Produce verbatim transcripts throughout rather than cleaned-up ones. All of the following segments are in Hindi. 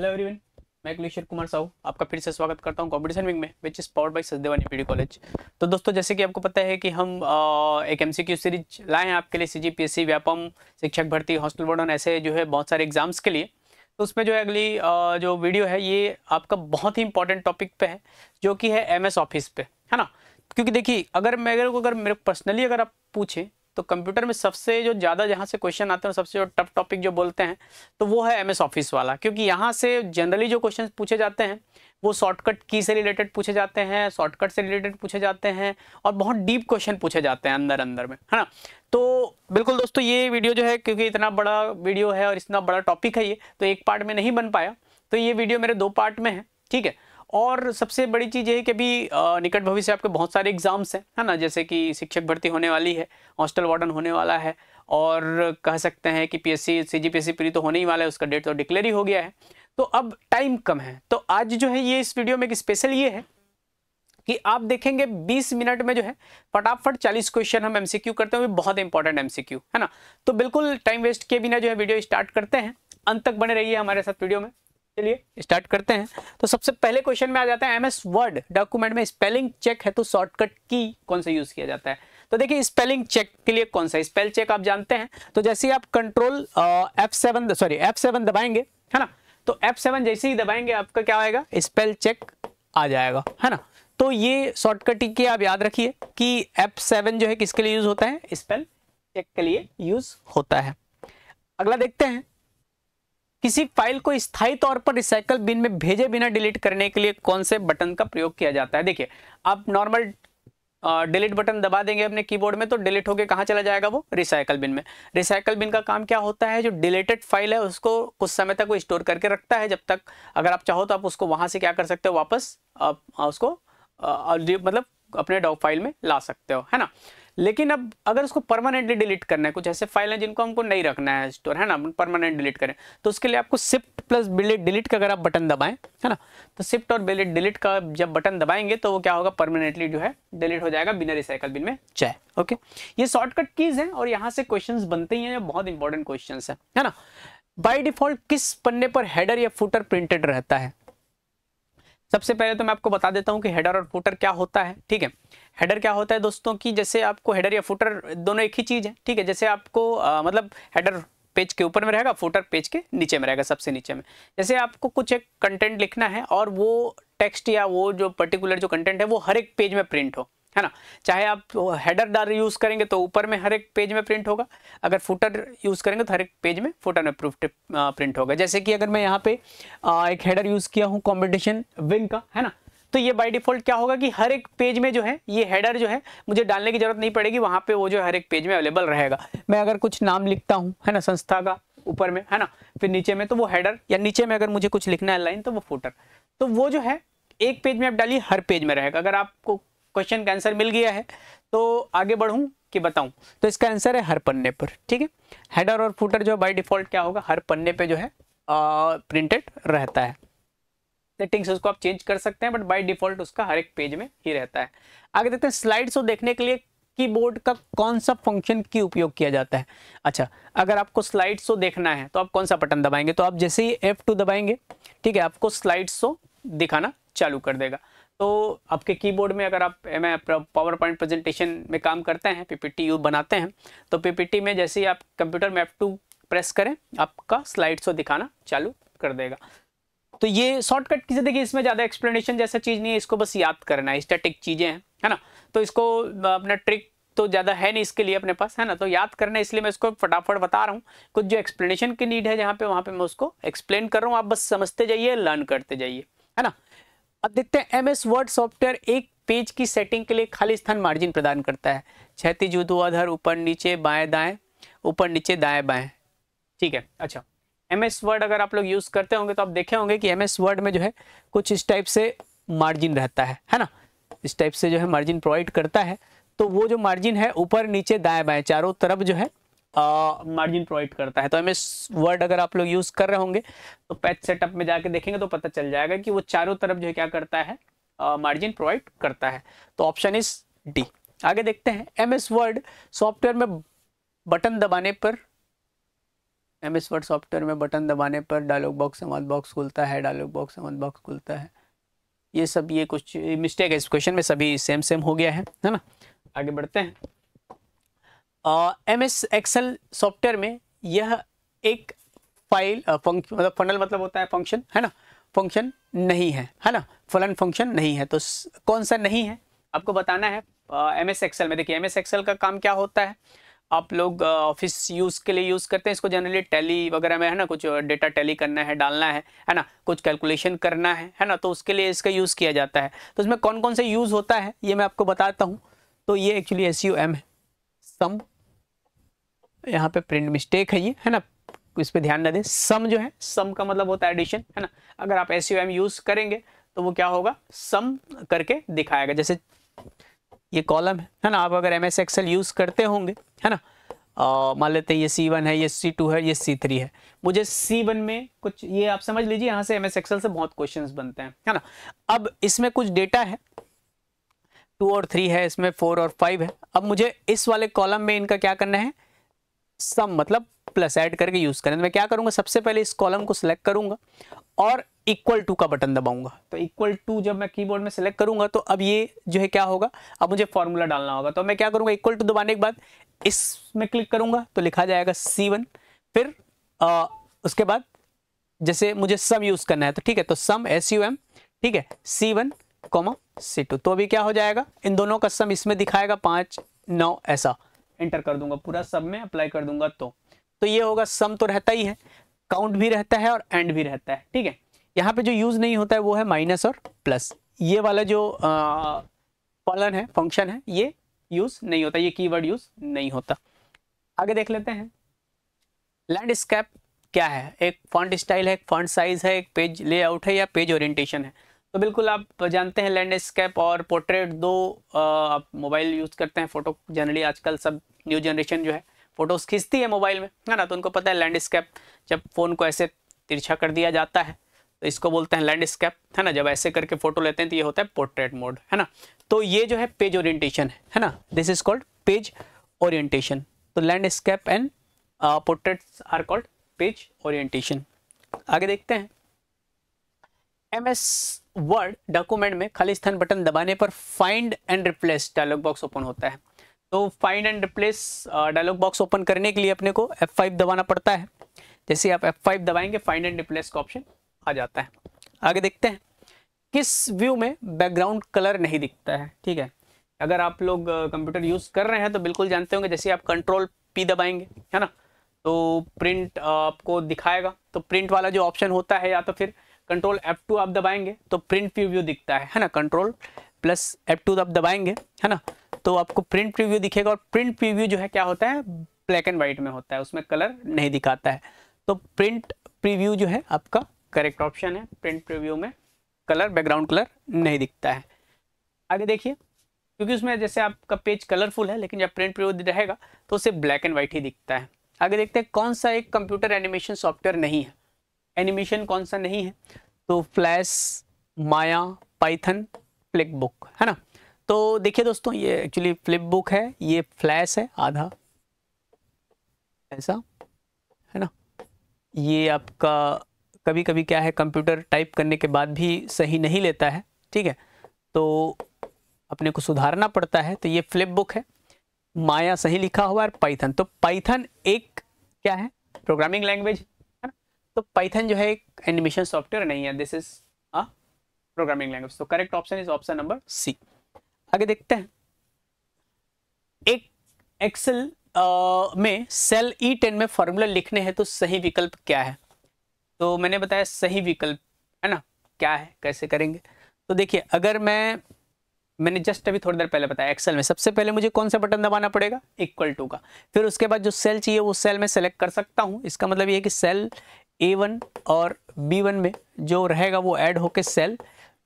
हेलो एवरीवन, मैं कुलेश्वर कुमार साहू आपका फिर से स्वागत करता हूं कंपटीशन विंग में which is powered by Sadevani P D college. तो दोस्तों, जैसे कि आपको पता है कि हम आ, एक एमसीक्यू सीरीज लाए हैं आपके लिए सीजीपीएससी, व्यापम, शिक्षक भर्ती, हॉस्टल बोर्ड, ऐसे जो है बहुत सारे एग्जाम्स के लिए। तो उसमें जो है अगली आ, जो वीडियो है ये आपका बहुत ही इंपॉर्टेंट टॉपिक पे है, जो कि है एम एस ऑफिस पे, है ना। क्योंकि देखिए, अगर मैं अगर अगर मेरे पर्सनली अगर आप पूछें तो कंप्यूटर में सबसे जो ज़्यादा जहाँ से क्वेश्चन आते हैं, सबसे जो टफ टॉपिक जो बोलते हैं तो वो है एमएस ऑफिस वाला। क्योंकि यहाँ से जनरली जो क्वेश्चन पूछे जाते हैं वो शॉर्टकट की से रिलेटेड पूछे जाते हैं, शॉर्टकट से रिलेटेड पूछे जाते हैं और बहुत डीप क्वेश्चन पूछे जाते हैं अंदर अंदर में, है ना। तो बिल्कुल दोस्तों, ये वीडियो जो है क्योंकि इतना बड़ा वीडियो है और इतना बड़ा टॉपिक है ये, तो एक पार्ट में नहीं बन पाया। तो ये वीडियो मेरे दो पार्ट में है, ठीक है। और सबसे बड़ी चीज़ ये है कि अभी निकट भविष्य आपके बहुत सारे एग्जाम्स हैं, है ना। जैसे कि शिक्षक भर्ती होने वाली है, हॉस्टल वार्डन होने वाला है और कह सकते हैं कि पीएससी, सीजीपीएससी प्री तो होने ही वाला है, उसका डेट तो डिक्लेयर ही हो गया है। तो अब टाइम कम है, तो आज जो है ये इस वीडियो में एक स्पेशल ये है कि आप देखेंगे बीस मिनट में जो है फटाफट चालीस क्वेश्चन हम एमसीक्यू करते हुए, बहुत इंपॉर्टेंट एमसीक्यू, है ना। तो बिल्कुल टाइम वेस्ट किए बिना जो है वीडियो स्टार्ट करते हैं, अंत तक बने रहिए हमारे साथ वीडियो में। चलिए स्टार्ट करते हैं। तो सबसे पहले क्वेश्चन में आ जाता है एमएस वर्ड डॉक्यूमेंट में स्पेलिंग चेक है तो शॉर्टकट की कौन सा यूज किया जाता है। तो देखिए, स्पेलिंग चेक के लिए कौन सा, स्पेल चेक आप जानते हैं। तो जैसे ही आप control F seven sorry F seven दबाएंगे, है ना, तो एफ सेवन जैसे ही दबाएंगे आपका क्या आएगा, स्पेल चेक आ जाएगा, है ना। तो ये शॉर्टकट की आप याद रखिए कि एफ सेवन जो है किसके लिए यूज होता है, स्पेल चेक के लिए यूज होता है। अगला देखते हैं, किसी फाइल को स्थायी तौर पर रिसाइकल बिन में भेजे बिना डिलीट करने के लिए कौन से बटन का प्रयोग किया जाता है। देखिए, आप नॉर्मल डिलीट बटन दबा देंगे अपने कीबोर्ड में तो डिलीट होके कहाँ चला जाएगा, वो रिसाइकल बिन में। रिसाइकल बिन का काम क्या होता है, जो डिलीटेड फाइल है उसको कुछ समय तक वो स्टोर करके रखता है, जब तक अगर आप चाहो तो आप उसको वहाँ से क्या कर सकते हो, वापस आप उसको आ, मतलब अपने डॉक फाइल में ला सकते हो, है ना। लेकिन अब अगर उसको परमानेंटली डिलीट करना है, कुछ ऐसे फाइल हैं जिनको हमको नहीं रखना है स्टोर, है ना, परमानेंट डिलीट करें, तो उसके लिए आपको शिफ्ट प्लस डिलीट का अगर आप बटन दबाएं, है ना, तो शिफ्ट और डिलीट का जब बटन दबाएंगे तो वो क्या होगा, परमानेंटली जो है डिलीट हो जाएगा बिना रिसाइकल बिन में चाहे। ओके, ये शॉर्टकट कीज हैं और यहाँ से क्वेश्चन बनते ही हैं, बहुत इंपॉर्टेंट क्वेश्चन है, है ना। बाई डिफॉल्ट किस पन्ने पर हेडर या फुटर प्रिंटेड रहता है। सबसे पहले तो मैं आपको बता देता हूं कि हेडर और फुटर क्या होता है, ठीक है। हेडर क्या होता है दोस्तों, कि जैसे आपको हेडर या फुटर दोनों एक ही चीज़ है, ठीक है। जैसे आपको आ, मतलब हेडर पेज के ऊपर में रहेगा, फुटर पेज के नीचे में रहेगा, सबसे नीचे में। जैसे आपको कुछ एक कंटेंट लिखना है और वो टेक्स्ट या वो जो पर्टिकुलर जो कंटेंट है वो हर एक पेज में प्रिंट हो, है ना। चाहे आप हेडर डाल यूज़ करेंगे तो ऊपर में हर एक पेज में प्रिंट होगा, अगर फुटर यूज़ करेंगे तो हर एक पेज में फुटर में प्रिंट होगा। जैसे कि अगर मैं यहाँ पे एक हेडर यूज़ किया हूँ कंपटीशन विंग का, है ना, तो ये बाय डिफ़ॉल्ट क्या होगा कि हर एक पेज में जो है ये हेडर जो है मुझे डालने की ज़रूरत नहीं पड़ेगी, वहाँ पे वो जो हर एक पेज में अवेलेबल रहेगा। मैं अगर कुछ नाम लिखता हूँ, है ना, संस्था का ऊपर में, है ना, फिर नीचे में तो वो हेडर, या नीचे में अगर मुझे कुछ लिखना है लाइन तो वो फुटर, तो वो जो है एक पेज में आप डालिए, हर पेज में रहेगा। अगर आपको क्वेश्चन का आंसर मिल गया है तो आगे बढ़ूँ कि बताऊँ, तो इसका आंसर है हर पन्ने पर, ठीक है। हेडर और फुटर जो बाय डिफ़ॉल्ट क्या होगा, हर पन्ने पर जो है प्रिंटेड रहता है। सेटिंग्स उसको आप चेंज कर सकते हैं बट बाय डिफॉल्ट उसका हर एक पेज में ही रहता है। आगे देखते हैं, स्लाइड्स को देखने के लिए कीबोर्ड का कौन सा फंक्शन की उपयोग किया जाता है। अच्छा, अगर आपको स्लाइड्स को देखना है तो आप कौन सा बटन दबाएंगे, तो आप जैसे ही एफ टू दबाएंगे, ठीक है, आपको स्लाइड्स को दिखाना चालू कर देगा। तो आपके कीबोर्ड में अगर आप M S PowerPoint presentation में काम करते हैं, पीपीटी यू बनाते हैं, तो पीपीटी में जैसे ही आप कंप्यूटर में एफ टू प्रेस करें आपका स्लाइड्स को दिखाना चालू कर देगा। तो ये शॉर्टकट किसे, देखिए इसमें ज़्यादा एक्सप्लेनेशन जैसा चीज़ नहीं है, इसको बस याद करना है, स्टैटिक चीज़ें हैं, है ना। तो इसको अपना ट्रिक तो ज़्यादा है नहीं इसके लिए अपने पास, है ना, तो याद करना है, इसलिए मैं इसको फटाफट बता रहा हूँ। कुछ जो एक्सप्लेनेशन की नीड है जहाँ पे वहाँ पे मैं उसको एक्सप्लेन कर रहा हूँ, आप बस समझते जाइए, लर्न करते जाइए, है ना। अब देखते हैं, एम एस वर्ड सॉफ्टवेयर एक पेज की सेटिंग के लिए खाली स्थान मार्जिन प्रदान करता है। क्षैतिज, ऊर्ध्वाधर, ऊपर नीचे, बाएँ दाएँ, ऊपर नीचे, दाएँ बाएँ, ठीक है। अच्छा, एम एस वर्ड अगर आप लोग यूज़ करते होंगे तो आप देखे होंगे कि एम एस वर्ड में जो है कुछ इस टाइप से मार्जिन रहता है, है ना, इस टाइप से जो है मार्जिन प्रोवाइड करता है। तो वो जो मार्जिन है ऊपर नीचे दाएं बाएं चारों तरफ जो है मार्जिन प्रोवाइड करता है। तो एम एस वर्ड अगर आप लोग यूज़ कर रहे होंगे तो पेज सेटअप में जाके देखेंगे तो पता चल जाएगा कि वो चारों तरफ जो है क्या करता है, मार्जिन प्रोवाइड करता है। तो ऑप्शन इज डी। आगे देखते हैं, एम एस वर्ड सॉफ्टवेयर में बटन दबाने पर एम एस वर्ड सॉफ्टवेयर में बटन दबाने पर डायलॉग बॉक्स संवाद बॉक्स खुलता है, डायलॉग बॉक्स संवाद बॉक्स खुलता है। ये सब ये कुछ मिस्टेक है इस क्वेश्चन में, सभी सेम सेम हो गया है, है ना। आगे बढ़ते हैं। एम एस एक्सेल सॉफ्टवेयर में यह एक फाइल फंक्शन मतलब फनल मतलब होता है फंक्शन, है ना, फंक्शन नहीं है, है ना, फलन फंक्शन नहीं है। तो कौन सा नहीं है आपको बताना है एम एस एक्सेल में। देखिए एम एस एक्सेल का काम क्या होता है, आप लोग ऑफिस यूज़ के लिए यूज़ करते हैं इसको जनरली, टैली वगैरह में, है ना, कुछ डेटा टैली करना है, डालना है, है ना, कुछ कैलकुलेशन करना है, है ना, तो उसके लिए इसका यूज़ किया जाता है। तो इसमें कौन कौन से यूज़ होता है ये मैं आपको बताता हूँ। तो ये एक्चुअली एस यू एम है, सम, यहाँ पे प्रिंट मिस्टेक है ये, है ना, इस पर ध्यान न दें। सम जो है, सम का मतलब होता है एडिशन, है ना। अगर आप एस यू एम यूज़ करेंगे तो वो क्या होगा, सम करके दिखाएगा। जैसे ये कॉलम है, है ना, आप अगर एम एस एक्सेल यूज़ करते होंगे, है ना, मान लेते हैं ये सी वन है, ये सी टू है, ये सी थ्री है। मुझे सी वन में कुछ, ये आप समझ लीजिए यहाँ से एम एस एक्सेल से बहुत क्वेश्चंस बनते हैं, है ना। अब इसमें कुछ डेटा है, टू और थ्री है, इसमें फोर और फाइव है। अब मुझे इस वाले कॉलम में इनका क्या करना है, सम मतलब प्लस ऐड करके यूज़ करना है। मैं क्या करूँगा, सबसे पहले इस कॉलम को सिलेक्ट करूँगा और इक्वल टू का बटन दबाऊंगा। तो इक्वल टू जब मैं कीबोर्ड में सेलेक्ट करूंगा तो अब ये जो है क्या होगा, अब मुझे फॉर्मूला डालना होगा। तो मैं क्या करूंगा, इक्वल टू दबाने के बाद इसमें क्लिक करूंगा तो लिखा जाएगा सी वन। फिर आ, उसके बाद जैसे मुझे सम यूज़ करना है तो ठीक है, तो सम एस यू एम, ठीक है, C one comma C two. तो अभी क्या हो जाएगा, इन दोनों का सम इसमें दिखाएगा पाँच नौ, ऐसा एंटर कर दूंगा, पूरा सब में अप्लाई कर दूंगा। तो, तो ये होगा, सम तो रहता ही है, काउंट भी रहता है और एंड भी रहता है, ठीक है। यहाँ पे जो यूज़ नहीं होता है वो है माइनस और प्लस, ये वाला जो फलन है, फंक्शन है, ये यूज़ नहीं होता, ये कीवर्ड यूज़ नहीं होता। आगे देख लेते हैं। लैंडस्केप क्या है, एक फॉन्ट स्टाइल है, एक फॉन्ट साइज है, एक पेज लेआउट है या पेज ओरिएंटेशन है। तो बिल्कुल आप जानते हैं लैंडस्केप और पोर्ट्रेट, दो आप मोबाइल यूज़ करते हैं, फ़ोटो जनरली आजकल सब न्यू जनरेशन जो है फ़ोटोज़ खींचती है मोबाइल में, है ना, तो उनको पता है लैंडस्केप, जब फ़ोन को ऐसे तिरछा कर दिया जाता है तो इसको बोलते हैं लैंडस्केप, है ना, जब ऐसे करके फोटो लेते हैं तो ये होता है पोर्ट्रेट मोड, है ना। तो ये जो है पेज ओरिएंटेशन है, है ना, this is called page orientation. तो landscape and portraits are called page orientation. आगे देखते हैं। एमएस वर्ड डॉक्यूमेंट में खाली स्थान बटन दबाने पर find and replace dialog box open होता है। तो find and replace dialog box open करने के लिए अपने को एफ फाइव दबाना पड़ता है। जैसे आप एफ फाइव दबाएंगे फाइंड एंड रिप्लेस का ऑप्शन आ जाता है। आगे देखते हैं। किस व्यू में बैकग्राउंड कलर नहीं दिखता है, ठीक है। अगर आप लोग कंप्यूटर यूज़ कर रहे हैं तो बिल्कुल जानते होंगे, जैसे आप कंट्रोल पी दबाएंगे, है ना, तो प्रिंट आपको दिखाएगा। तो प्रिंट वाला जो ऑप्शन होता है, या तो फिर कंट्रोल एफ टू आप दबाएंगे तो प्रिंट प्रीव्यू दिखता है है ना। कंट्रोल प्लस एफ टू आप दबाएंगे, है ना, तो आपको प्रिंट प्रीव्यू दिखेगा। और प्रिंट प्रीव्यू जो है क्या होता है, ब्लैक एंड वाइट में होता है, उसमें कलर नहीं दिखाता है। तो प्रिंट प्रीव्यू जो है आपका करेक्ट ऑप्शन है, प्रिंट प्रीव्यू में कलर, बैकग्राउंड कलर नहीं दिखता है। आगे देखिए, क्योंकि उसमें जैसे आपका पेज कलरफुल है, लेकिन जब प्रिंट प्रीव्यू रहेगा तो उसे ब्लैक एंड वाइट ही दिखता है। आगे देखते हैं। कौन सा एक कंप्यूटर एनिमेशन सॉफ्टवेयर नहीं है, एनिमेशन कौन सा नहीं है, तो Flash, Maya, Python, flip book, है ना। तो देखिए दोस्तों, ये एक्चुअली फ्लिप बुक है, ये फ्लैश है आधा ऐसा, है ना। ये आपका कभी कभी क्या है, कंप्यूटर टाइप करने के बाद भी सही नहीं लेता है, ठीक है, तो अपने को सुधारना पड़ता है। तो ये फ्लिप बुक है, माया सही लिखा हुआ है, और पाइथन। तो पाइथन एक क्या है, प्रोग्रामिंग लैंग्वेज है ना, तो पाइथन जो है एक एनिमेशन सॉफ्टवेयर नहीं है, this is a programming language. तो correct option is option number C. आगे देखते हैं। एक एक्सेल में सेल ई टेन में फॉर्मूला लिखने हैं तो सही विकल्प क्या है। तो मैंने बताया सही विकल्प, है ना, क्या है, कैसे करेंगे। तो देखिए, अगर मैं मैंने जस्ट अभी थोड़ी देर पहले बताया, एक्सेल में सबसे पहले मुझे कौन सा बटन दबाना पड़ेगा, इक्वल टू का। फिर उसके बाद जो सेल चाहिए वो सेल में सेलेक्ट कर सकता हूँ। इसका मतलब ये है कि सेल ए वन और बी वन में जो रहेगा वो ऐड होके सेल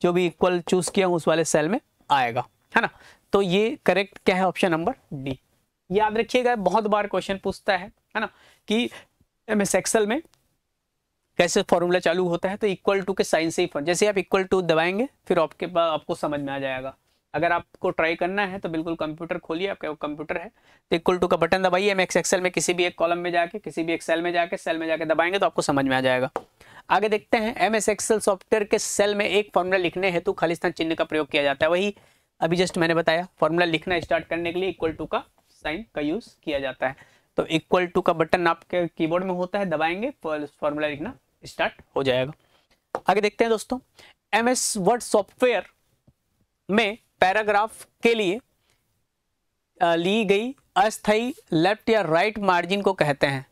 जो भी इक्वल चूज़ किया हूँ उस वाले सेल में आएगा, है ना। तो ये करेक्ट क्या है, ऑप्शन नंबर डी। याद रखिएगा, बहुत बार क्वेश्चन पूछता है है ना, कि एम एस एक्सेल में कैसे फॉर्मूला चालू होता है। तो इक्वल टू के साइन से ही, जैसे आप इक्वल टू दबाएंगे फिर आपके पास आपको समझ में आ जाएगा। अगर आपको ट्राई करना है तो बिल्कुल कंप्यूटर खोलिए, आपका कंप्यूटर है तो इक्वल टू का बटन दबाइए एम एक्स एक्सेल में, किसी भी एक कॉलम में जाके, किसी भी एक सेल में जाके सेल में जाके दबाएंगे तो आपको समझ में आ जाएगा। आगे देखते हैं एम एस एक्सेल सॉफ्टवेयर के सेल में एक फॉर्मूला लिखने हेतु खाली स्थान चिन्ह का प्रयोग किया जाता है। वही अभी जस्ट मैंने बताया, फॉर्मूला लिखना स्टार्ट करने के लिए इक्वल टू का साइन का यूज़ किया जाता है। तो इक्वल टू का बटन आपके कीबोर्ड में होता है, दबाएंगे फॉर्मूला लिखना स्टार्ट हो जाएगा। आगे देखते हैं दोस्तों, एम एस वर्ड सॉफ्टवेयर में पैराग्राफ के लिए ली गई अस्थाई लेफ्ट या राइट मार्जिन को कहते हैं।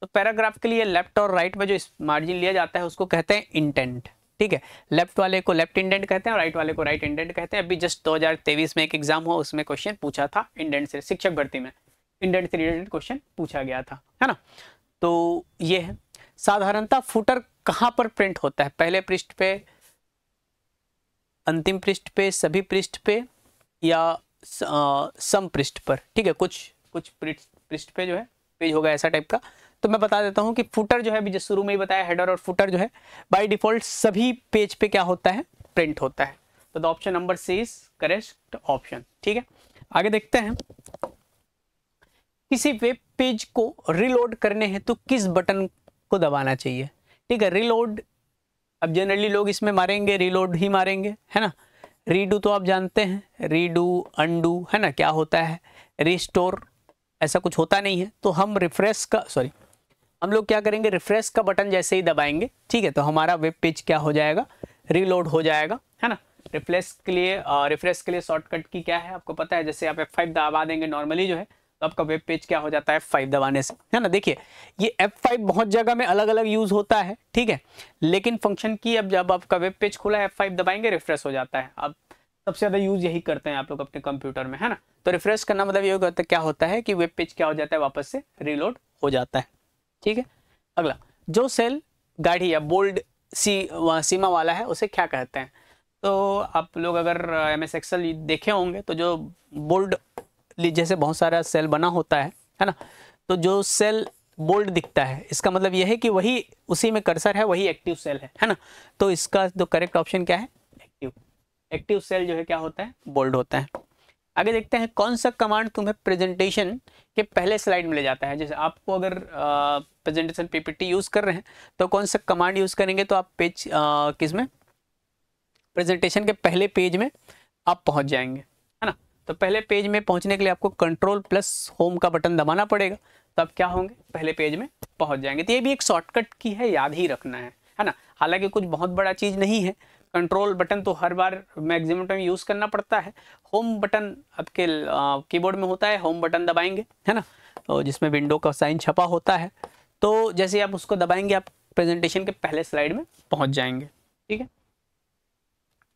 तो पैराग्राफ के लिए लेफ्ट और राइट में जो मार्जिन लिया जाता है उसको कहते हैं इंटेंट। ठीक है, लेफ्ट वाले को लेफ्ट इंडेंट कहते हैं और राइट वाले को राइट इंडेंट कहते हैं। अभी जस्ट दो हज़ार तेईस में एक एग्जाम हुआ, उसमें क्वेश्चन पूछा था इंडेंट से, शिक्षक भर्ती में इंडेंट से रिलेटेड क्वेश्चन पूछा गया था, है ना। तो ये है। साधारणतः फुटर कहाँ पर प्रिंट होता है? पहले पृष्ठ पे, अंतिम पृष्ठ पे, सभी पृष्ठ पे या सम पृष्ठ पर। ठीक है, कुछ कुछ पृष्ठ पे जो है पेज होगा ऐसा टाइप का। तो मैं बता देता हूं कि फुटर जो है, अभी शुरू में ही बताया, हेडर और फुटर जो है बाय डिफॉल्ट सभी पेज पे क्या होता है, प्रिंट होता है। तो the option number C is correct option. ठीक है, आगे देखते हैं, किसी वेब पेज को रीलोड करने हेतु तो किस बटन को दबाना चाहिए? ठीक है, रीलोड, अब जनरली लोग इसमें मारेंगे रीलोड ही मारेंगे, है ना। रीडू तो आप जानते हैं, रीडू, अनडू, है ना, क्या होता है। रिस्टोर ऐसा कुछ होता नहीं है। तो हम रिफ्रेश का, सॉरी, हम लोग क्या करेंगे, रिफ्रेश का बटन जैसे ही दबाएंगे, ठीक है, तो हमारा वेब पेज क्या हो जाएगा, रीलोड हो जाएगा, है ना। रिफ्रेश के लिए रिफ्रेश के लिए शॉर्टकट की क्या है आपको पता है, जैसे आप एफ फाइव दबा देंगे नॉर्मली जो है तो आपका वेब पेज क्या हो जाता है एफ फाइव दबाने से, है ना। देखिए ये एफ फाइव बहुत जगह में अलग अलग यूज़ होता है, ठीक है, लेकिन फंक्शन की, अब जब आपका वेब पेज खुला है एफ फाइव दबाएंगे रिफ्रेश हो जाता है। अब सबसे ज़्यादा यूज़ यही करते हैं आप लोग अपने कंप्यूटर में, है ना। तो रिफ्रेश करना मतलब ये होता है क्या होता है कि वेब पेज क्या हो जाता है, वापस से रीलोड हो जाता है। ठीक है, अगला, जो सेल गाढ़ी या बोल्ड सी सीमा वाला है उसे क्या कहते हैं? तो आप लोग अगर एम एस एक्सेल देखे होंगे तो जो बोल्ड जैसे बहुत सारा सेल बना होता है, है ना, तो जो सेल बोल्ड दिखता है इसका मतलब यह है कि वही उसी में कर्सर है, वही एक्टिव सेल है, है ना। तो इसका जो करेक्ट ऑप्शन क्या है, एक्टिव एक्टिव सेल जो है क्या होता है, बोल्ड होता है। आगे देखते हैं, कौन सा कमांड तुम्हें प्रेजेंटेशन के पहले स्लाइड में ले जाता है? जैसे आपको अगर प्रेजेंटेशन पीपीटी यूज़ कर रहे हैं तो कौन सा कमांड यूज़ करेंगे तो आप पेज किस में, प्रेजेंटेशन के पहले पेज में आप पहुंच जाएंगे, है ना। तो पहले पेज में पहुंचने के लिए आपको कंट्रोल प्लस होम का बटन दबाना पड़ेगा, तो आप क्या होंगे, पहले पेज में पहुँच जाएंगे। तो ये भी एक शॉर्टकट की है, याद ही रखना है, है ना। हालाँकि कुछ बहुत बड़ा चीज़ नहीं है, कंट्रोल बटन तो हर बार मैक्सिमम टाइम यूज़ करना पड़ता है। होम बटन आपके कीबोर्ड में होता है, होम बटन दबाएंगे, है ना, तो जिसमें विंडो का साइन छपा होता है। तो जैसे आप उसको दबाएंगे आप प्रेजेंटेशन के पहले स्लाइड में पहुंच जाएंगे। ठीक है,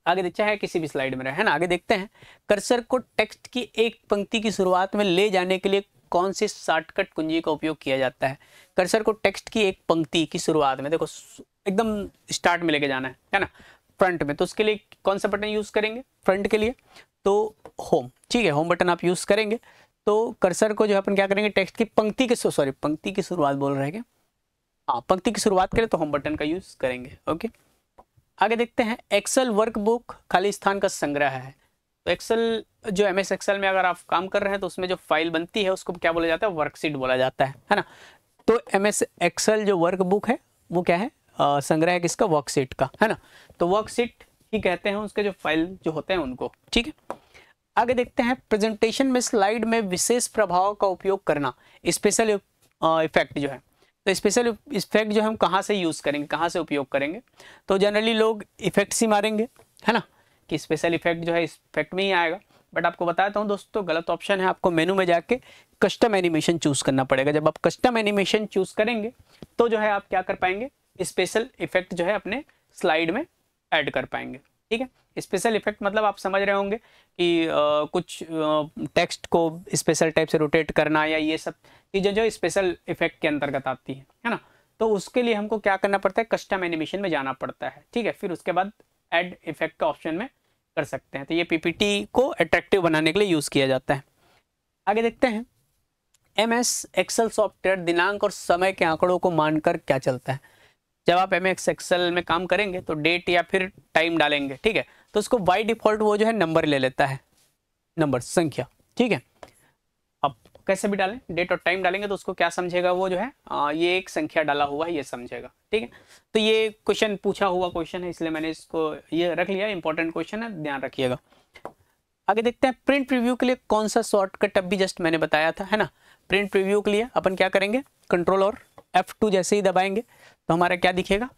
आगे देखते हैं, किसी भी स्लाइड में रहे, है ना। आगे देखते हैं, कर्सर को टेक्स्ट की एक पंक्ति की शुरुआत में ले जाने के लिए कौन सी शॉर्टकट कुंजी का उपयोग किया जाता है? कर्सर को टेक्स्ट की एक पंक्ति की शुरुआत में, देखो एकदम स्टार्ट में लेके जाना है, है ना, फ्रंट में, तो उसके लिए कौन सा बटन यूज़ करेंगे फ्रंट के लिए? तो होम, ठीक है, होम बटन आप यूज़ करेंगे। तो कर्सर को जो अपन क्या करेंगे, टेक्स्ट की पंक्ति के, सॉरी पंक्ति की शुरुआत बोल रहे हैं, हाँ पंक्ति की शुरुआत करें तो होम बटन का यूज़ करेंगे। ओके, आगे देखते हैं, एक्सेल वर्कबुक खाली स्थान का संग्रह है। तो एक्सेल जो एम एस एक्सेल में अगर आप काम कर रहे हैं तो उसमें जो फाइल बनती है उसको क्या बोला जाता है, वर्कशीट बोला जाता है, है ना। तो एम एस एक्सेल जो वर्कबुक है वो क्या है, Uh, संग्रह है किसका, वर्कशीट का, है ना। तो वर्कशीट ही कहते हैं उसके जो फाइल जो होते हैं उनको। ठीक है, आगे देखते हैं, प्रेजेंटेशन में स्लाइड में विशेष प्रभाव का उपयोग करना, स्पेशल इफेक्ट जो है, तो स्पेशल इफेक्ट जो है हम कहाँ से यूज़ करेंगे, कहाँ से उपयोग करेंगे? तो जनरली लोग इफेक्ट्स ही मारेंगे, है ना, कि स्पेशल इफेक्ट जो है इफेक्ट में ही आएगा। बट आपको बताता हूँ दोस्तों, गलत ऑप्शन है, आपको मेनू में जाके कस्टम एनिमेशन चूज़ करना पड़ेगा। जब आप कस्टम एनिमेशन चूज़ करेंगे तो जो है आप क्या कर पाएंगे, स्पेशल इफेक्ट जो है अपने स्लाइड में ऐड कर पाएंगे। ठीक है, स्पेशल इफेक्ट मतलब आप समझ रहे होंगे कि आ, कुछ टेक्स्ट को स्पेशल टाइप से रोटेट करना या ये सब चीज़ें जो स्पेशल इफेक्ट के अंतर्गत आती है, है ना। तो उसके लिए हमको क्या करना पड़ता है, कस्टम एनिमेशन में जाना पड़ता है। ठीक है, फिर उसके बाद ऐड इफेक्ट का ऑप्शन में कर सकते हैं। तो ये पीपीटी को अट्रैक्टिव बनाने के लिए यूज़ किया जाता है। आगे देखते हैं, एम एस एक्सेल सॉफ्टवेयर दिनांक और समय के आंकड़ों को मानकर क्या चलता है? जब आप एम एस एक्सेल में काम करेंगे तो डेट या फिर टाइम डालेंगे, ठीक है, तो उसको बाय डिफ़ॉल्ट वो जो है नंबर ले लेता है, नंबर संख्या, ठीक है। अब कैसे भी डालें, डेट और टाइम डालेंगे तो उसको क्या समझेगा वो जो है आ, ये एक संख्या डाला हुआ है ये समझेगा, ठीक है। तो ये क्वेश्चन पूछा हुआ क्वेश्चन है इसलिए मैंने इसको ये रख लिया, इंपॉर्टेंट क्वेश्चन है, ध्यान रखिएगा। आगे देखते हैं प्रिंट प्रीव्यू के लिए कौन सा शॉर्टकट, अभी जस्ट मैंने बताया था है ना। प्रिंट प्रीव्यू के लिए अपन क्या करेंगे, कंट्रोल और एफ टू जैसे ही दबाएंगे तो हमारा क्या दिखेगा,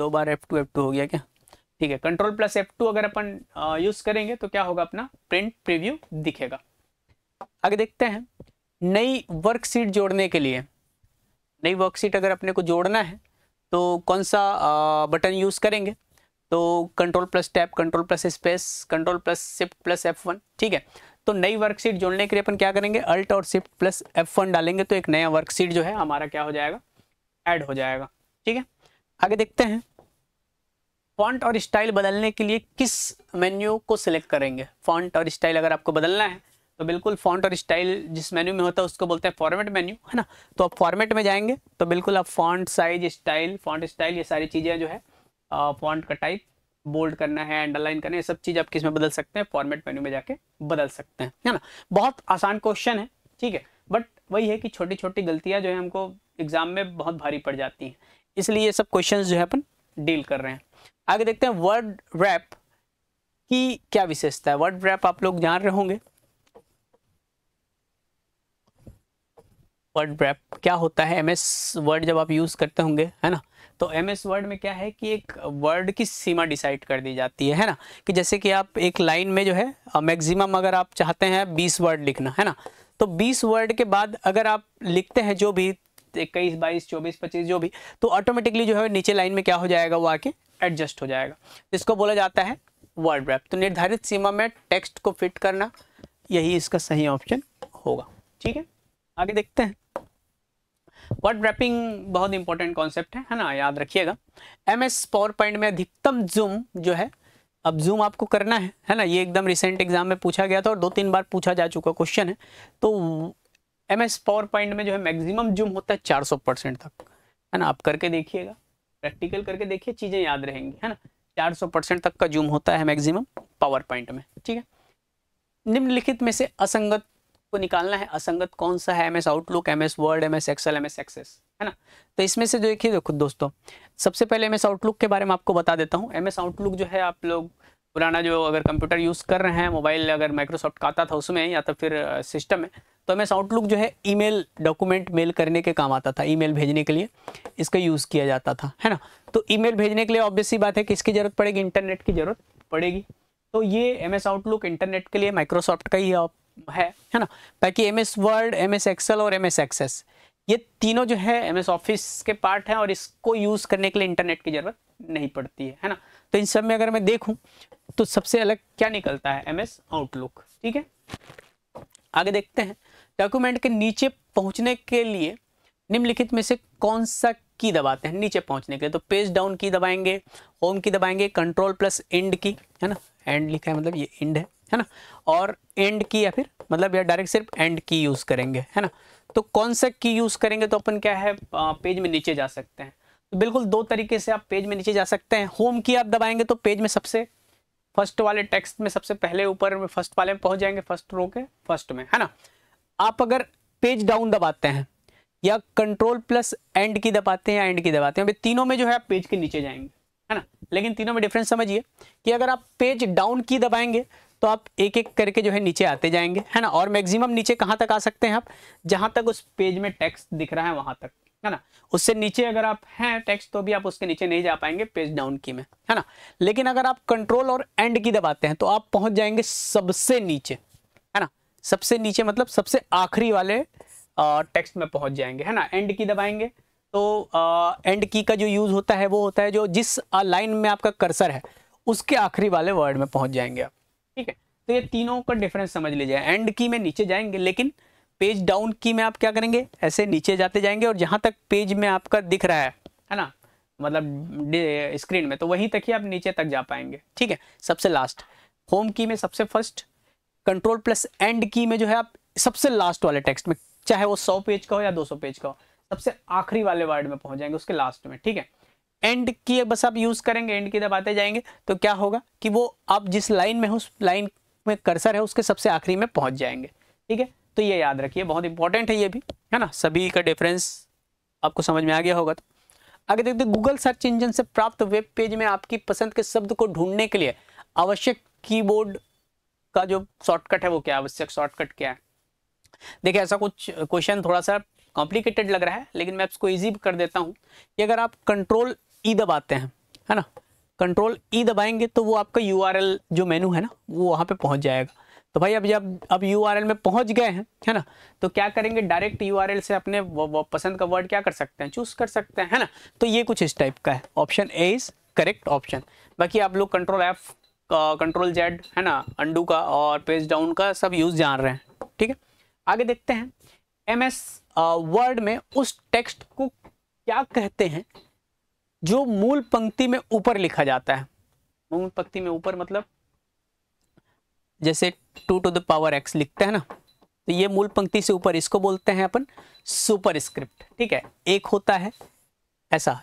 दो बार एफ टू एफ टू हो गया क्या, ठीक है। कंट्रोल प्लस एफ टू अगर अपन यूज करेंगे तो क्या होगा, अपना प्रिंट प्रीव्यू दिखेगा। आगे देखते हैं नई वर्कशीट जोड़ने के लिए, नई वर्कशीट अगर अपने को जोड़ना है तो कौन सा आ, बटन यूज करेंगे, तो control plus tab, control plus space, control plus shift plus F one, ठीक है। तो नई वर्कशीट जोड़ने के लिए अपन क्या करेंगे, अल्ट और शिफ्ट प्लस एफ वन डालेंगे तो एक नया वर्कशीट जो है हमारा क्या हो जाएगा, ऐड हो जाएगा, ठीक है। आगे देखते हैं फॉन्ट और स्टाइल बदलने के लिए किस मेन्यू को सिलेक्ट करेंगे। फॉन्ट और स्टाइल अगर आपको बदलना है तो बिल्कुल फॉन्ट और स्टाइल जिस मेन्यू में होता है उसको बोलते हैं फॉर्मेट मेन्यू, है ना। तो आप फॉर्मेट में जाएंगे तो बिल्कुल आप font size, style, font style, ये सारी चीज़ें जो है, फॉन्ट का टाइप, बोल्ड करना है, अंडरलाइन करना है, ये सब चीज़ आप किस में बदल सकते हैं, फॉर्मेट मेन्यू में जाके बदल सकते हैं, है ना। बहुत आसान क्वेश्चन है, ठीक है, बट वही है कि छोटी छोटी गलतियाँ जो है हमको एग्जाम में बहुत भारी पड़ जाती हैं, इसलिए ये सब क्वेश्चन जो है अपन डील कर रहे हैं। आगे देखते हैं वर्ड रैप की क्या विशेषता है। वर्ड रैप आप लोग जान रहे होंगे, वर्ड रैप क्या होता है। एमएस वर्ड जब आप यूज करते होंगे, है ना, तो एमएस वर्ड में क्या है कि एक वर्ड की सीमा डिसाइड कर दी जाती है, है ना। कि जैसे कि आप एक लाइन में जो है मैक्सिमम अगर आप चाहते हैं बीस वर्ड लिखना, है ना, तो बीस वर्ड के बाद अगर आप लिखते हैं जो भी इक्कीस, बाईस, चौबीस, पच्चीस जो भी, तो ऑटोमेटिकली जो है नीचे लाइन में क्या हो जाएगा, वो आके एडजस्ट हो जाएगा। इसको बोला जाता है वर्ड रैप। तो निर्धारित सीमा में टेक्स्ट को फिट करना, यही इसका सही ऑप्शन होगा, ठीक है। आगे देखते हैं वर्ड रैपिंग, बहुत इंपॉर्टेंट कॉन्सेप्ट है, है ना, याद रखिएगा। एमएस पावर पॉइंट में अधिकतम जूम जो है, अब जूम आपको करना है, है ना, ये एकदम रिसेंट एग्जाम में पूछा गया था और दो तीन बार पूछा जा चुका क्वेश्चन है। तो एमएस पावर पॉइंट में जो है मैक्सिमम जूम होता है चार सौ परसेंट तक, है ना। आप करके देखिएगा, प्रैक्टिकल करके देखिए, चीज़ें याद रहेंगी, है ना। चार सौ परसेंट तक का जूम होता है मैक्सिमम पावर पॉइंट में, ठीक है। निम्नलिखित में से असंगत को निकालना है। असंगत कौन सा है, MS Outlook, MS Word, MS Excel, MS Access, है ना। तो इसमें से जो देखिए, देखो दोस्तों, सबसे पहले एमएस आउटलुक के बारे में आपको बता देता हूँ। एमएस आउटलुक जो है, आप लोग पुराना जो अगर कंप्यूटर यूज़ कर रहे हैं, मोबाइल अगर माइक्रोसॉफ्ट का आता था उसमें, या तो फिर सिस्टम में, तो एमएस आउटलुक जो है ईमेल, डॉक्यूमेंट मेल करने के काम आता था, ईमेल भेजने के लिए इसका यूज़ किया जाता था, है ना। तो ईमेल भेजने के लिए ऑब्वियस सी बात है किसकी ज़रूरत पड़ेगी, इंटरनेट की ज़रूरत पड़ेगी। तो ये एमएस आउटलुक इंटरनेट के लिए माइक्रोसॉफ्ट का ही है, है ना। बाकी एमएस वर्ड, एमएस एक्सेल और एमएस एक्सेस, ये तीनों जो है एमएस ऑफिस के पार्ट हैं और इसको यूज़ करने के लिए इंटरनेट की ज़रूरत नहीं पड़ती है, है ना। तो इन सब में अगर मैं देखूं तो सबसे अलग क्या निकलता है, एमएस आउटलुक, ठीक है। आगे देखते हैं डॉक्यूमेंट के नीचे पहुंचने के लिए निम्नलिखित में से कौन सा की दबाते हैं नीचे पहुंचने के लिए। तो पेज डाउन की दबाएंगे, होम की दबाएंगे, कंट्रोल प्लस एंड की, है ना, एंड लिखा है मतलब ये एंड है, है ना, और एंड की या फिर मतलब या डायरेक्ट सिर्फ एंड की यूज़ करेंगे, है ना। तो कौन सा की यूज़ करेंगे तो अपन क्या है पेज में नीचे जा सकते हैं। तो बिल्कुल दो तरीके से आप पेज में नीचे जा सकते हैं। होम की आप दबाएंगे तो पेज में सबसे फर्स्ट वाले टेक्स्ट में सबसे पहले ऊपर में फर्स्ट वाले में पहुंच जाएंगे, फर्स्ट रो के फर्स्ट में, है ना। आप अगर पेज डाउन दबाते हैं या कंट्रोल प्लस एंड की दबाते हैं या एंड की दबाते हैं, तीनों में जो है आप पेज के नीचे जाएंगे, है ना। लेकिन तीनों में डिफरेंस समझिए कि अगर आप पेज डाउन की दबाएंगे तो आप एक एक करके जो है नीचे आते जाएंगे, है ना। और मैक्सिमम नीचे कहाँ तक आ सकते हैं आप, जहाँ तक उस पेज में टेक्स्ट दिख रहा है वहाँ तक, है ना। उससे नीचे अगर आप हैं टेक्स्ट तो भी आप उसके नीचे नहीं जा पाएंगे पेज डाउन की में, है ना। लेकिन अगर आप कंट्रोल और एंड की दबाते हैं तो आप पहुँच जाएंगे सबसे नीचे, है ना। सबसे नीचे मतलब सबसे आखिरी वाले टेक्स्ट में पहुँच जाएंगे, है ना। एंड की दबाएंगे तो एंड की का जो यूज़ होता है वो होता है जो जिस लाइन में आपका कर्सर है उसके आखिरी वाले वर्ड में पहुँच जाएंगे आप, ठीक है। तो ये तीनों का डिफरेंस समझ लीजिए। एंड की में नीचे जाएंगे लेकिन पेज डाउन की में आप क्या करेंगे, ऐसे नीचे जाते जाएंगे और जहाँ तक पेज में आपका दिख रहा है, है ना, मतलब स्क्रीन में, तो वहीं तक ही आप नीचे तक जा पाएंगे, ठीक है। सबसे लास्ट होम की में सबसे फर्स्ट, कंट्रोल प्लस एंड की में जो है आप सबसे लास्ट वाले टेक्स्ट में, चाहे वो सौ पेज का हो या दो सौ पेज का हो, सबसे आखिरी वाले वर्ड में पहुँच जाएंगे उसके लास्ट में, ठीक है। एंड की बस आप यूज़ करेंगे, एंड की दबाते जाएंगे तो क्या होगा कि वो आप जिस लाइन में हो उस लाइन में कर्सर है उसके सबसे आखिरी में पहुंच जाएंगे। ठीक है, तो ये याद रखिए, बहुत इंपॉर्टेंट है ये भी, है ना। सभी का डिफरेंस आपको समझ में आ गया होगा। तो आगे देखते हैं, गूगल सर्च इंजन से प्राप्त वेब पेज में आपकी पसंद के शब्द को ढूंढने के लिए आवश्यक कीबोर्ड का जो शॉर्टकट है वो क्या, आवश्यक शॉर्टकट क्या है। देखिए, ऐसा कुछ क्वेश्चन थोड़ा सा कॉम्प्लिकेटेड लग रहा है, लेकिन मैं इसको इजी कर देता हूँ कि अगर आप कंट्रोल ई दबाते हैं, है ना, कंट्रोल ई दबाएंगे तो वो आपका यू आर एल जो मेनू है ना वो वहाँ पे पहुँच जाएगा। तो भाई अब जब अब यू आर एल में पहुँच गए हैं, है ना, तो क्या करेंगे, डायरेक्ट यू आर एल से अपने वो, वो पसंद का वर्ड क्या कर सकते हैं, चूज कर सकते हैं, है ना। तो ये कुछ इस टाइप का है। Option A is correct option. बाकी आप लोग कंट्रोल एफ, कंट्रोल जेड, है ना, अंडू का और पेज डाउन का सब यूज़ जान रहे हैं। ठीक है, आगे देखते हैं, एम एस वर्ड में उस टेक्स्ट को क्या कहते हैं जो मूल पंक्ति में ऊपर लिखा जाता है। मूल पंक्ति में ऊपर मतलब जैसे two to the power X लिखते हैं ना, तो ये मूल पंक्ति से ऊपर इसको बोलते हैं अपन सुपर स्क्रिप्ट। ठीक है, एक होता है ऐसा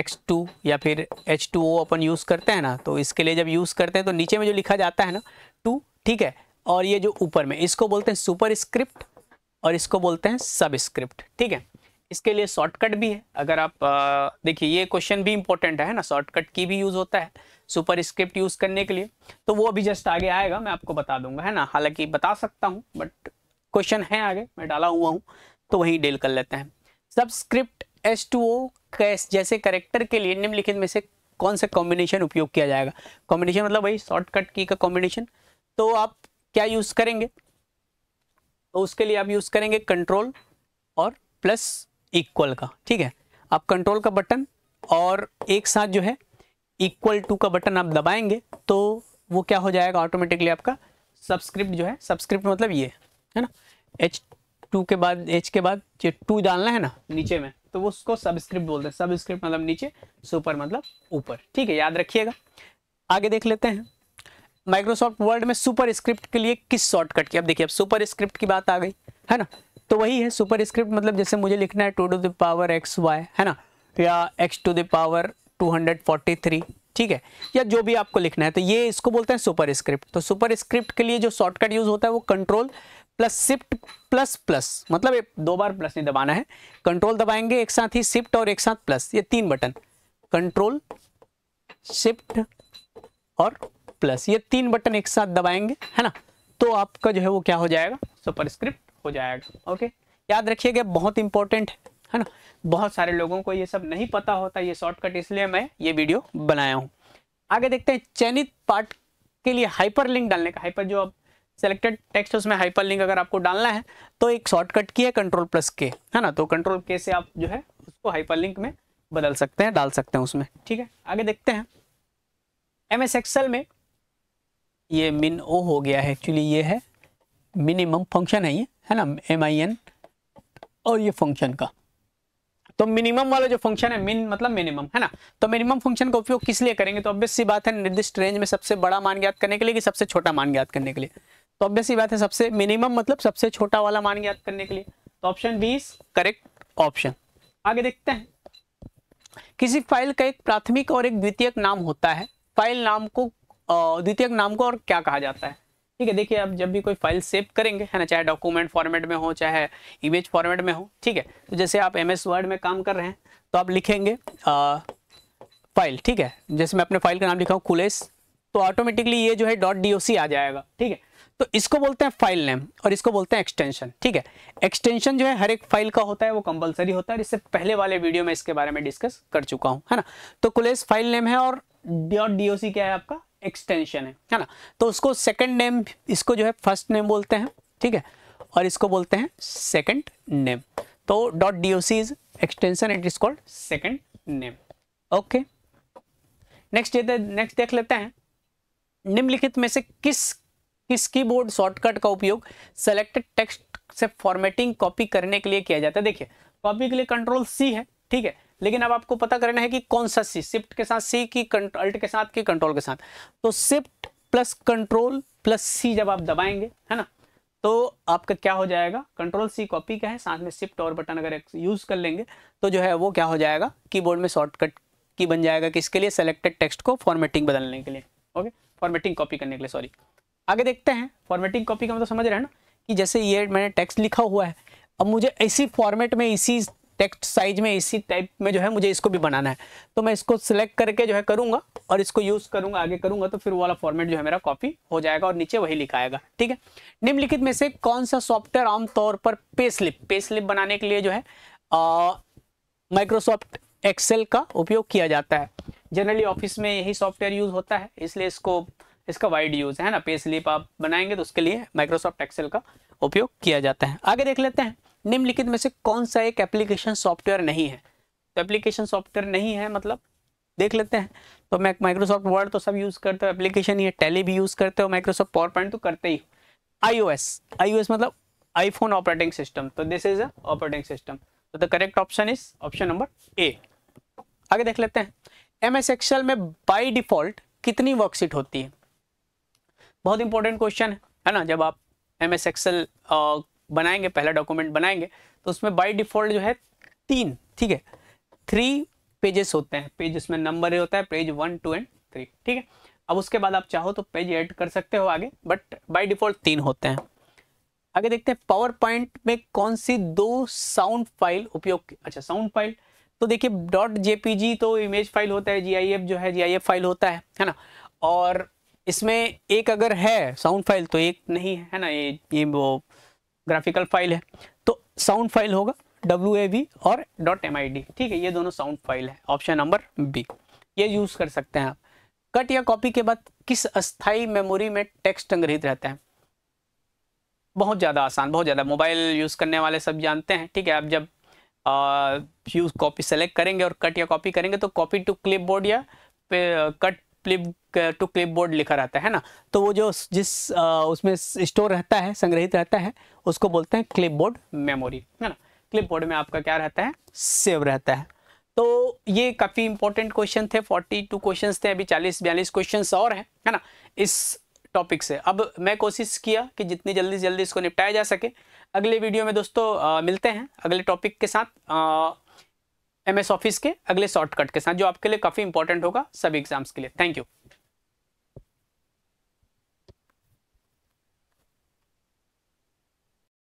एक्स टू या फिर एच टू ओ अपन यूज़ करते हैं ना, तो इसके लिए जब यूज़ करते हैं तो नीचे में जो लिखा जाता है ना टू, ठीक है, और ये जो ऊपर में इसको बोलते हैं सुपर स्क्रिप्ट और इसको बोलते हैं सब स्क्रिप्ट। ठीक है, इसके लिए शॉर्टकट भी है। अगर आप देखिए, ये क्वेश्चन भी इंपॉर्टेंट है ना, शॉर्टकट की भी यूज़ होता है सुपर स्क्रिप्ट यूज़ करने के लिए, तो वो अभी जस्ट आगे आएगा, मैं आपको बता दूंगा, है ना। हालांकि बता सकता हूँ बट क्वेश्चन है आगे, मैं डाला हुआ हूँ तो वहीं डील कर लेते हैं। Subscript S two O cash जैसे करेक्टर के लिए निम्नलिखित में से कौन सा कॉम्बिनेशन उपयोग किया जाएगा। कॉम्बिनेशन मतलब वही शॉर्टकट की का कॉम्बिनेशन, तो आप क्या यूज़ करेंगे, तो उसके लिए आप यूज़ करेंगे कंट्रोल और प्लस इक्वल का। ठीक है, आप कंट्रोल का बटन और एक साथ जो है इक्वल टू का बटन आप दबाएंगे तो वो क्या हो जाएगा, ऑटोमेटिकली आपका सबस्क्रिप्ट जो है, सबस्क्रिप्ट मतलब ये है ना, एच टू के बाद एच के बाद जो टू डालना है ना नीचे में, तो वो उसको सबस्क्रिप्ट बोलते हैं। सबस्क्रिप्ट मतलब नीचे, सुपर मतलब ऊपर। ठीक है, याद रखिएगा। आगे देख लेते हैं, माइक्रोसॉफ्ट वर्ड में सुपर स्क्रिप्ट के लिए किस शॉर्टकट की। अब देखिए, अब सुपर स्क्रिप्ट की बात आ गई है ना, तो वही है सुपर स्क्रिप्ट मतलब जैसे मुझे लिखना है two to the power X Y, है ना, या X to the power two hundred forty three, ठीक है, या जो भी आपको लिखना है, तो ये इसको बोलते हैं सुपर स्क्रिप्ट। तो सुपर स्क्रिप्ट के लिए जो शॉर्टकट यूज़ होता है वो control plus shift plus plus, मतलब दो बार प्लस नहीं दबाना है, कंट्रोल दबाएंगे एक साथ ही शिफ्ट और एक साथ प्लस, ये तीन बटन, कंट्रोल शिफ्ट और प्लस, ये तीन बटन एक साथ दबाएंगे, है ना, तो आपका जो है वो क्या हो जाएगा, सुपर स्क्रिप्ट हो जाएगा। ओके, याद रखिएगा, बहुत इंपॉर्टेंट है, है ना। बहुत सारे लोगों को ये सब नहीं पता होता, ये शॉर्टकट, इसलिए मैं ये वीडियो बनाया हूँ। आगे देखते हैं, चयनित पार्ट के लिए हाइपरलिंक डालने का। हाइपर जो आप सेलेक्टेड टेक्स्ट उसमें हाइपरलिंक अगर आपको डालना है तो एक शॉर्टकट की है कंट्रोल प्लस के, है ना, तो कंट्रोल के से आप जो है उसको हाइपरलिंक में बदल सकते हैं, डाल सकते हैं उसमें। ठीक है, आगे देखते हैं, एम एस एक्सेल में ये मिन ओ हो गया है, एक्चुअली ये है मिनिमम फंक्शन है ये, है ना, एम आई एन और ये फंक्शन का, तो मिनिमम वाला जो फंक्शन है, मिन मतलब मिनिमम, है ना, तो मिनिमम फंक्शन का उपयोग किस लिए करेंगे, तो ऑब्वियस सी बात है निर्दिष्ट रेंज में सबसे बड़ा मान ज्ञात करने के लिए कि सबसे छोटा मान ज्ञात करने के लिए, तो ऑब्वियस सी बात है सबसे मिनिमम मतलब सबसे छोटा वाला मान ज्ञात करने के लिए, तो option B is correct option. आगे देखते हैं, किसी फाइल का एक प्राथमिक और एक द्वितीयक नाम होता है, फाइल नाम को द्वितीयक नाम को और क्या कहा जाता है। ठीक है, देखिए, आप जब भी कोई फाइल सेव करेंगे, है ना, चाहे डॉक्यूमेंट फॉर्मेट में हो चाहे इमेज फॉर्मेट में हो, ठीक है, तो जैसे आप एम एस वर्ड में काम कर रहे हैं तो आप लिखेंगे आ, फाइल, ठीक है, जैसे मैं अपने फाइल का नाम लिखा हूँ कुलेश, तो ऑटोमेटिकली ये जो है डॉट डी ओ सी आ जाएगा। ठीक है, तो इसको बोलते हैं फाइल नेम और इसको बोलते हैं एक्सटेंशन। ठीक है, एक्सटेंशन जो है हर एक फाइल का होता है, वो कंपलसरी होता है, इससे पहले वाले वीडियो में इसके बारे में डिस्कस कर चुका हूँ, है ना। तो कुलेश फाइल नेम है और डॉट डी ओ सी क्या है, आपका एक्सटेंशन है, है ना, तो उसको सेकंड नेम, इसको जो है फर्स्ट नेम बोलते हैं, ठीक है, और इसको बोलते हैं सेकंड नेम, तो dot D O C is extension, it is called second name. Okay, next next देख लेते हैं, निम्नलिखित में से किस किस कीबोर्ड शॉर्टकट का उपयोग सेलेक्टेड टेक्स्ट से फॉर्मेटिंग कॉपी करने के लिए किया जाता है। देखिए, कॉपी के लिए कंट्रोल सी है, ठीक है, लेकिन अब आपको पता करना है कि कौन सा सी, शिफ्ट के साथ सी की, अल्ट के साथ की, कंट्रोल के साथ, तो shift plus control plus C जब आप दबाएंगे, है ना, तो आपका क्या हो जाएगा, कंट्रोल सी कॉपी का है, साथ में शिफ्ट और बटन अगर यूज़ कर लेंगे तो जो है वो क्या हो जाएगा, कीबोर्ड में शॉर्टकट की बन जाएगा, किसके लिए, सेलेक्टेड टेक्स्ट को फॉर्मेटिंग बदलने के लिए, ओके, फॉर्मेटिंग कॉपी करने के लिए, सॉरी। आगे देखते हैं। फॉर्मेटिंग कॉपी का मतलब समझ रहे हैं ना कि जैसे ये मैंने टेक्स्ट लिखा हुआ है, अब मुझे इसी फॉर्मेट में, इसी टेक्स्ट साइज में, इसी टाइप में जो है मुझे इसको भी बनाना है, तो मैं इसको सिलेक्ट करके जो है करूँगा और इसको यूज़ करूँगा, आगे करूँगा, तो फिर वो वाला फॉर्मेट जो है मेरा कॉपी हो जाएगा और नीचे वही लिखाएगा। ठीक है, निम्नलिखित में से कौन सा सॉफ्टवेयर आमतौर पर पे स्लिप पे स्लिप बनाने के लिए जो है माइक्रोसॉफ्ट एक्सेल का उपयोग किया जाता है। जनरली ऑफिस में यही सॉफ्टवेयर यूज़ होता है, इसलिए इसको इसका वाइड यूज़ है ना। पे स्लिप आप बनाएंगे तो उसके लिए माइक्रोसॉफ्ट एक्सेल का उपयोग किया जाता है। आगे देख लेते हैं, निम्नलिखित में से कौन सा एक एप्लीकेशन सॉफ्टवेयर नहीं है। तो एप्लीकेशन सॉफ्टवेयर नहीं है मतलब देख लेते हैं, तो मैं माइक्रोसॉफ्ट वर्ड तो सब यूज़ करते हो, एप्लीकेशन ये टैली भी यूज़ करते हो, माइक्रोसॉफ्ट पावर पॉइंट तो करते ही हो। आईओएस आईओएस मतलब आईफोन ऑपरेटिंग सिस्टम, तो this is a operating system, तो the correct option is option number A. आगे देख लेते हैं, एम एस एक्सेल में बाई डिफॉल्ट कितनी वर्कशीट होती है। बहुत इंपॉर्टेंट क्वेश्चन है ना, जब आप एम एस एक्सेल बनाएंगे, पहला डॉक्यूमेंट बनाएंगे, तो उसमें बाय डिफ़ॉल्ट जो है तीन, ठीक है, थ्री पेजेस होते हैं। पेज उसमें नंबर होता है page one two and three, ठीक है। अब उसके बाद आप चाहो तो पेज ऐड कर सकते हो आगे, बट बाय डिफ़ॉल्ट तीन होते हैं। आगे देखते हैं, पावर पॉइंट में कौन सी दो साउंड फाइल उपयोग, अच्छा साउंड फाइल, तो देखिए डॉट जेपीजी तो इमेज फाइल होता है, जी आई एफ जो है जी आई एफ फाइल होता है है ना, और इसमें एक अगर है साउंड फाइल तो एक नहीं है, है ना, ये ये वो ग्राफिकल फाइल है, तो साउंड फाइल होगा डब्ल्यू ए वी और डॉट एम आई डी, ठीक है, ये दोनों साउंड फाइल है, ऑप्शन नंबर बी, ये यूज़ कर सकते हैं आप। कट या कॉपी के बाद किस अस्थाई मेमोरी में टेक्स्ट संग्रहित रहता है। बहुत ज़्यादा आसान, बहुत ज़्यादा मोबाइल यूज़ करने वाले सब जानते हैं, ठीक है। आप जब यूज़ कॉपी सेलेक्ट करेंगे और कट या कॉपी करेंगे तो कॉपी टू क्लिप बोर्ड या cut clip to clipboard लिखा रहता है ना, तो वो जो जिस आ, उसमें स्टोर रहता है, संग्रहित रहता है, उसको बोलते हैं क्लिप बोर्ड मेमोरी, है ना। क्लिप बोर्ड में आपका क्या रहता है, सेव रहता है। तो ये काफ़ी इंपॉर्टेंट क्वेश्चन थे, बयालीस क्वेश्चंस थे, अभी चालीस बयालीस क्वेश्चंस और हैं, है ना, इस टॉपिक से। अब मैं कोशिश किया कि जितनी जल्दी से जल्दी इसको निपटाया जा सके। अगले वीडियो में दोस्तों आ, मिलते हैं अगले टॉपिक के साथ, आ, एम एस ऑफिस के अगले शॉर्टकट के साथ, जो आपके लिए काफ़ी इंपॉर्टेंट होगा सभी एग्जाम्स के लिए। Thank you.